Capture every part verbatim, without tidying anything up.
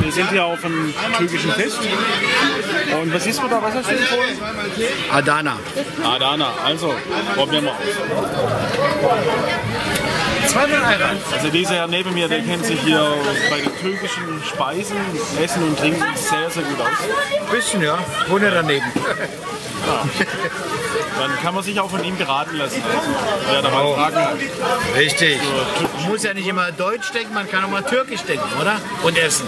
Wir sind hier auf einem türkischen Fest. Und was siehst du da? Was hast du empfohlen? Adana. Adana. Also, probieren wir aus. Zweimal Ayran. Also dieser Herr neben mir, der kennt sich hier bei den türkischen Speisen, Essen und Trinken sehr, sehr gut aus. Bisschen, ja. Wohne daneben. Ja. Dann kann man sich auch von ihm beraten lassen. Also, ja, da mal Fragen hat. Richtig. Man muss ja nicht immer Deutsch denken, man kann auch mal Türkisch denken, oder? Und essen.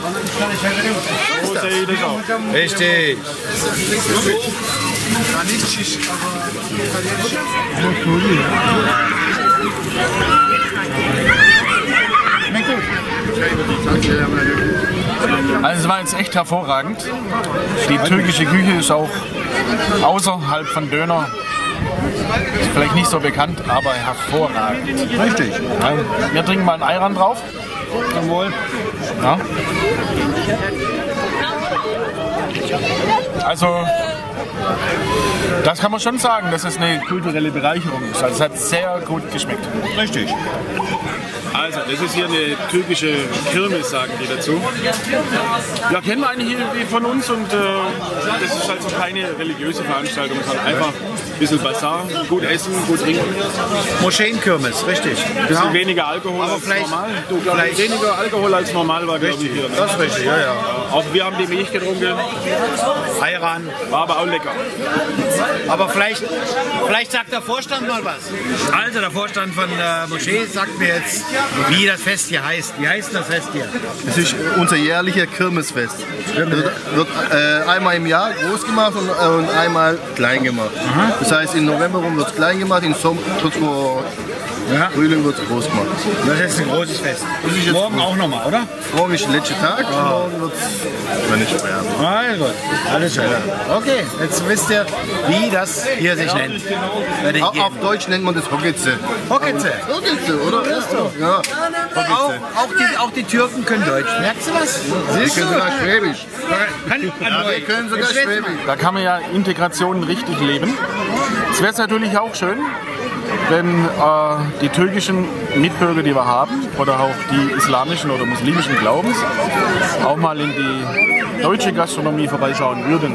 So sehe ich das auch. Richtig. Also es war jetzt echt hervorragend. Die türkische Küche ist auch außerhalb von Döner vielleicht nicht so bekannt, aber hervorragend. Richtig. Wir trinken mal einen Ayran drauf. Jawohl. Ja. Also, das kann man schon sagen, dass es eine kulturelle Bereicherung ist. Also es hat sehr gut geschmeckt. Richtig. Also, das ist hier eine türkische Kirmes, sagen die dazu. Ja, kennen wir eigentlich irgendwie von uns und äh, das ist halt so keine religiöse Veranstaltung, sondern einfach ein bisschen Bazar, gut essen, gut trinken. Moscheenkirmes, richtig. Ein bisschen ja. weniger Alkohol Aber als normal. Du, vielleicht weniger Alkohol als normal war, glaube ich, hier. Ne? Das ist richtig, ja, ja. Auch wir haben die Milch getrunken. Ayran. War aber auch lecker. Aber vielleicht, vielleicht sagt der Vorstand mal was. Also, der Vorstand von der Moschee sagt mir jetzt, wie das Fest hier heißt. Wie heißt das Fest hier? Es ist unser jährlicher Kirmesfest. Kirmes. Wird, wird äh, einmal im Jahr groß gemacht und, äh, und einmal klein gemacht. Aha. Das heißt, im November rum wird es klein gemacht, im Sommer kurz vor ja. Frühling wird es groß gemacht. Das ist ein großes Fest. Morgen groß. Auch nochmal, oder? Morgen ist der letzte Tag. Oh. Morgen wird es nicht schwer. Also, alles schön. Okay, jetzt wisst ihr, wie das hier sich nennt. Auch auf Deutsch nennt man das Hocketze. Hocketze? Hocketze, oder? Ja. Auch, auch, die, auch die Türken können Deutsch. Merkst du was? Siehst du? Wir können sogar Schwäbisch. Ja, wir können sogar Schwäbisch. Da kann man ja Integration richtig leben. Es wäre natürlich auch schön, wenn äh, die türkischen Mitbürger, die wir haben, oder auch die islamischen oder muslimischen Glaubens, auch mal in die deutsche Gastronomie vorbeischauen würden.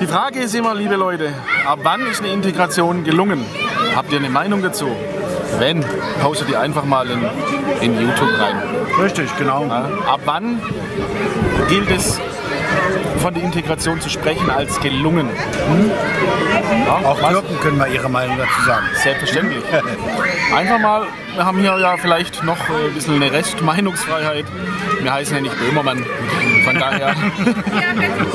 Die Frage ist immer, liebe Leute, ab wann ist eine Integration gelungen? Habt ihr eine Meinung dazu? Wenn, postet die einfach mal in, in YouTube rein. Richtig, genau. Ja, ab wann gilt es, von der Integration zu sprechen als gelungen? Hm? Ja, auch Türken können wir ihre Meinung dazu sagen. Selbstverständlich. Einfach mal, wir haben hier ja vielleicht noch ein bisschen eine Restmeinungsfreiheit. Wir heißen ja nicht Böhmermann. Von daher,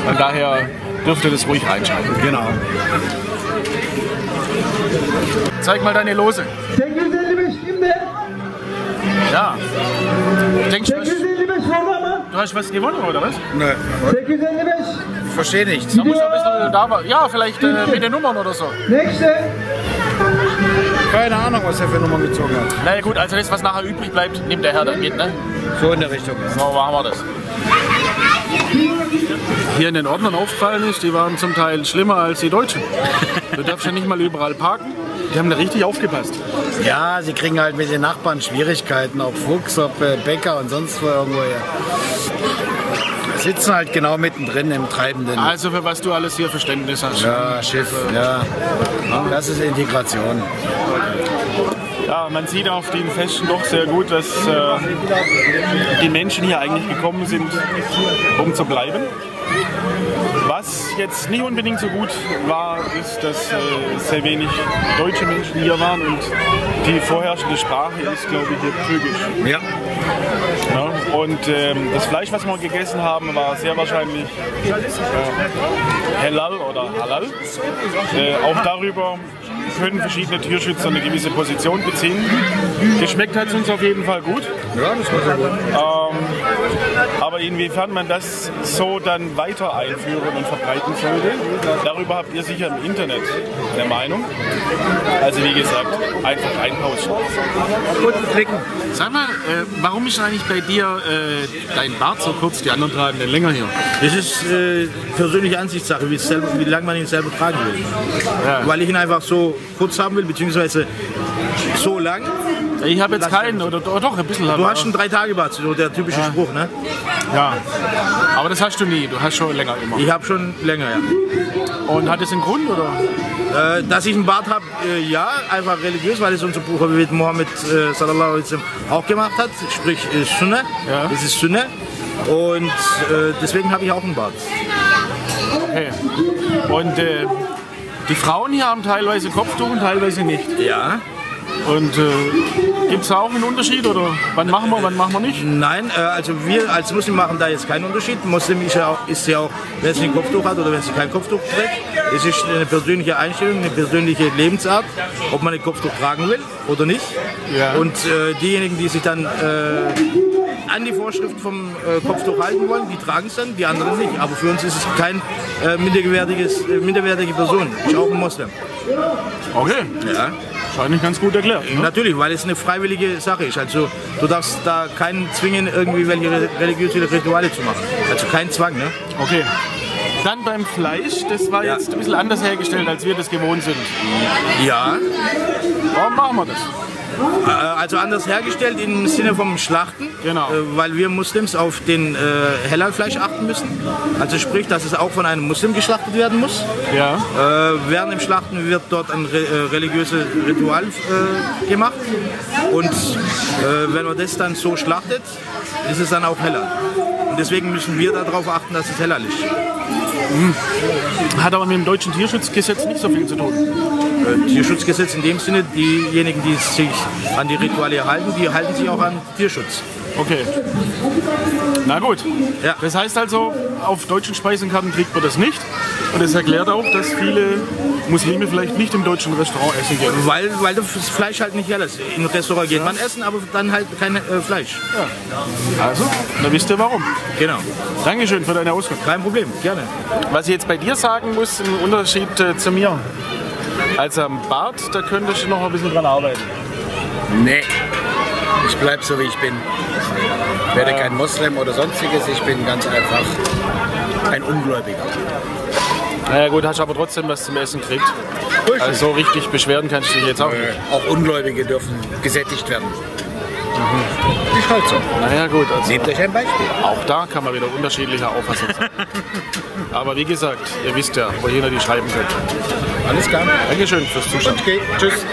von daher dürft ihr das ruhig reinschreiben. Genau. Zeig mal deine Lose. Ja. Denkst du, du hast was gewonnen, oder was? Nein. Ich verstehe nichts. Da muss ein bisschen da war. Ja, vielleicht äh, mit den Nummern oder so. Nächste. Keine Ahnung, was er für Nummern gezogen hat. Na ja, gut, also das, was nachher übrig bleibt, nimmt der Herr dann mit, ne? So in der Richtung. So machen wir das. Hier in den Ordnern aufgefallen ist, die waren zum Teil schlimmer als die Deutschen. Du darfst ja nicht mal überall parken. Die haben da richtig aufgepasst. Ja, sie kriegen halt mit den Nachbarn Schwierigkeiten, auch Fuchs, ob Bäcker und sonst wo irgendwo her. Sitzen halt genau mittendrin im Treibenden. Also für was du alles hier Verständnis hast. Ja, Schiff, ja. Das ist Integration. Ja, man sieht auf den Festen doch sehr gut, dass äh, die Menschen hier eigentlich gekommen sind, um zu bleiben. Was jetzt nicht unbedingt so gut war, ist, dass äh, sehr wenig deutsche Menschen hier waren und die vorherrschende Sprache ist, glaube ich, hier Türkisch. Ja. Ja, und ähm, das Fleisch, was wir gegessen haben, war sehr wahrscheinlich äh, Halal oder Halal. Äh, auch darüber können verschiedene Tierschützer eine gewisse Position beziehen. Geschmeckt hat es uns auf jeden Fall gut. Ja, das war sehr gut. Ähm, aber inwiefern man das so dann weiter einführen und verbreiten sollte, darüber habt ihr sicher im Internet eine Meinung. Also wie gesagt, einfach einpauschen. Guten Klicken. Sag mal, äh, warum ist eigentlich bei dir äh, dein Bart so kurz, die anderen tragen den länger hier? Das ist äh, persönliche Ansichtssache, wie, selber, wie lange man ihn selber tragen will. Ja. Weil ich ihn einfach so kurz haben will, beziehungsweise so lang. Ich habe jetzt keinen, oder doch, ein bisschen. Du hast schon drei Tage Bart, so der typische ja. Spruch, ne? Ja, aber das hast du nie, du hast schon länger immer. Ich habe schon länger, ja. Und hat das einen Grund, oder? Äh, dass ich einen Bart habe, äh, ja, einfach religiös, weil es unser Prophet Mohammed äh, sallallahu alaihi wasallam auch gemacht hat, sprich äh, Sunnah, ja. Das ist Sunnah. Und äh, deswegen habe ich auch einen Bart. Okay. Und äh, die Frauen hier haben teilweise Kopftuch und teilweise nicht. Ja. Und äh, gibt es da auch einen Unterschied oder wann machen wir, wann machen wir nicht? Nein, äh, also wir als Muslim machen da jetzt keinen Unterschied. Muslim ist ja auch, ist ja auch wenn sie ein Kopftuch hat oder wenn sie kein Kopftuch trägt. Es ist eine persönliche Einstellung, eine persönliche Lebensart, ob man ein Kopftuch tragen will oder nicht. Ja. Und äh, diejenigen, die sich dann... Äh, an die Vorschrift vom äh, Kopftuch halten wollen, die tragen es dann, die anderen nicht. Aber für uns ist es kein äh, minderwertiges, äh, minderwertige Person. Ist auch ein Moslem. Okay. Ja. Wahrscheinlich ganz gut erklärt. Ne? Natürlich, weil es eine freiwillige Sache ist. Also du darfst da keinen zwingen, irgendwie welche religiöse Rituale zu machen. Also kein Zwang, ne? Okay. Dann beim Fleisch, das war ja. Jetzt ein bisschen anders hergestellt, als wir das gewohnt sind. Ja. Warum machen wir das? Also anders hergestellt im Sinne vom Schlachten, genau. Weil wir Muslims auf den äh, Halal-Fleisch achten müssen. Also sprich, dass es auch von einem Muslim geschlachtet werden muss. Ja. Äh, während dem Schlachten wird dort ein re religiöses Ritual äh, gemacht. Und äh, wenn man das dann so schlachtet, ist es dann auch Halal. Und deswegen müssen wir darauf achten, dass es Halal ist. Hat aber mit dem deutschen Tierschutzgesetz nicht so viel zu tun. Äh, Tierschutzgesetz in dem Sinne, diejenigen, die sich an die Rituale halten, die halten sich auch an Tierschutz. Okay. Na gut. Ja. Das heißt also, auf deutschen Speisenkarten kriegt man das nicht. Und das erklärt auch, dass viele Muslime vielleicht nicht im deutschen Restaurant essen gehen. Weil, weil das Fleisch halt nicht alles ist. Im Restaurant geht ja. Man essen, aber dann halt kein äh, Fleisch. Ja. Also, da wisst ihr warum. Genau. Dankeschön für deine Auskunft. Kein Problem, gerne. Was ich jetzt bei dir sagen muss, im Unterschied äh, zu mir. Also am Bart, da könntest du noch ein bisschen dran arbeiten. Nee, ich bleib so wie ich bin. Ich werde äh, kein Moslem oder sonstiges, ich bin ganz einfach ein Ungläubiger. Naja gut, hast aber trotzdem was zum Essen kriegt. Richtig. Also so richtig beschweren kannst du dich jetzt auch nicht. Äh, auch Ungläubige dürfen gesättigt werden. Mhm. Ist halt so. Naja gut. Also nehmt euch ein Beispiel. Auch da kann man wieder unterschiedlicher Auffassung sein. Aber wie gesagt, ihr wisst ja, wo jeder die schreiben könnte. Alles klar. Dankeschön fürs Zuschauen. Okay, tschüss.